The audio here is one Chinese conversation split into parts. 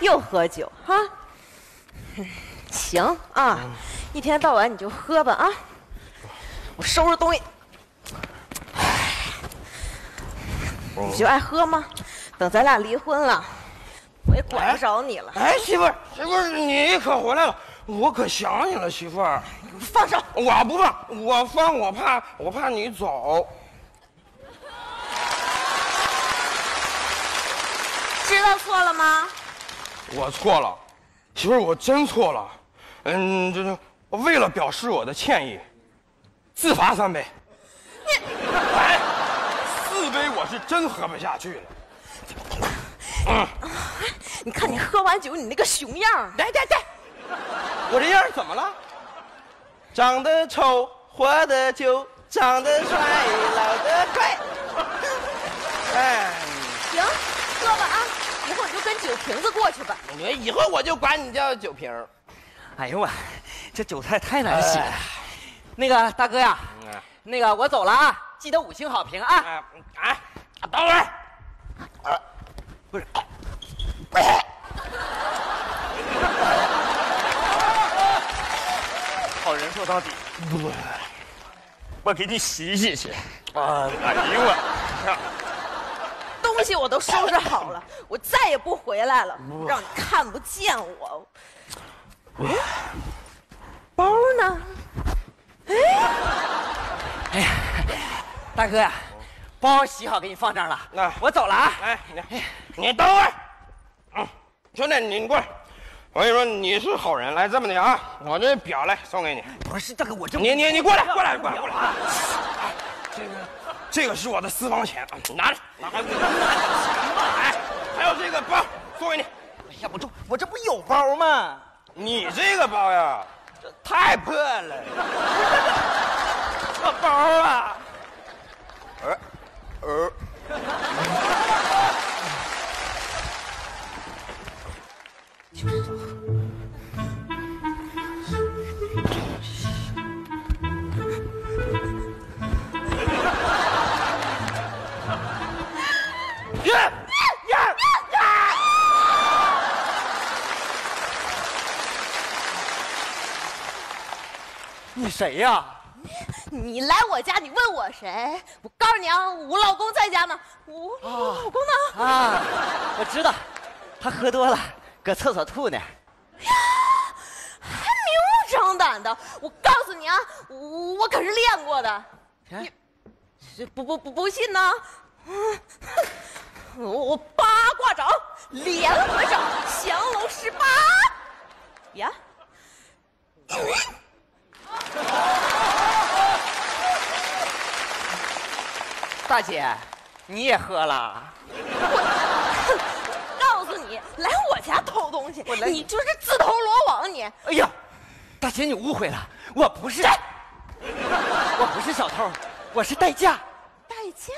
又喝酒哈、啊？行啊，一天到晚你就喝吧啊！我收拾东西。你就爱喝吗？等咱俩离婚了，我也管不着你了。哎，媳妇儿，媳妇儿，你可回来了，我可想你了，媳妇儿。放手！我不放，我放，我怕你走。 知道错了吗？我错了，媳妇儿，我真错了。就是我为了表示我的歉意，自罚3杯。你哎，4杯我是真喝不下去了。你看你喝完酒你那个熊样！来，我这样怎么了？长得丑，活得久；长得帅，老得快。哎，行。 喝吧啊！以后你就跟酒瓶子过去吧。以后我就管你叫酒瓶。哎呦我，这韭菜太难洗了。那个大哥呀，那个我走了啊，记得5星好评啊！啊，等会儿。不是。好人做到底。我给你洗洗去。啊！哎呦我。 东西我都收拾好了，我再也不回来了，让你看不见我。包呢？哎呀，大哥呀，包洗好给你放这儿了。那我走了啊。哎，你等会儿。兄弟，你过来。我跟你说，你是好人。来，这么的啊，我这表来送给你。不是大哥，我这你过来。这个。 这个是我的私房钱，拿着，拿着，还有这个包送给你。哎呀，我这不有包吗？你这个包呀，这太破了。这包啊，你谁呀？你来我家，你问我谁？我告诉你啊，我老公在家呢。我老公呢？啊，我知道，他喝多了，搁厕所吐呢。呀，还明目张胆的！我告诉你啊，我可是练过的。你不信呢？我八卦掌、联合掌、降龙18呀！大姐，你也喝了？我告诉你，来我家偷东西，你就是自投罗网！你，哎呀，大姐你误会了，我不是小偷，我是代驾。代驾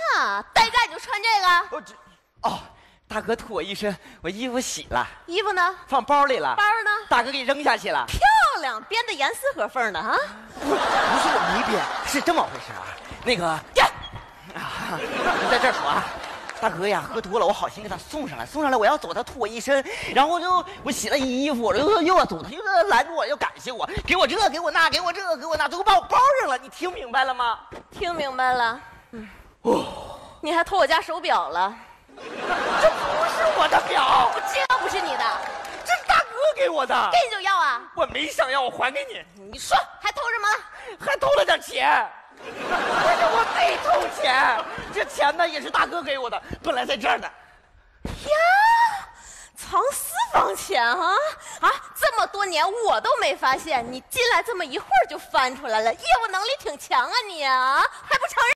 你就穿这个？我这，哦，大哥吐我一身，我衣服洗了，衣服呢？放包里了，包呢？大哥给扔下去了。 编的严丝合缝的啊！不是我没编，是这么回事啊。那个呀，你在这儿说啊，大哥呀，喝多了，我好心给他送上来，我要走，他吐我一身，然后我洗了衣服，又要走，他又拦住我，又感谢我，给我这，给我那，给我这，给我那，最后把我包上了。你听明白了吗？听明白了。哦，你还偷我家手表了？这不是我的表，这不是你的。 给我的，给你就要啊！我没想要，我还给你。你说还偷什么了？还偷了点钱。不是我没偷钱，这钱呢也是大哥给我的，本来在这儿呢。呀，藏私房钱啊！啊，这么多年我都没发现，你进来这么一会儿就翻出来了，业务能力挺强啊你啊，还不承认？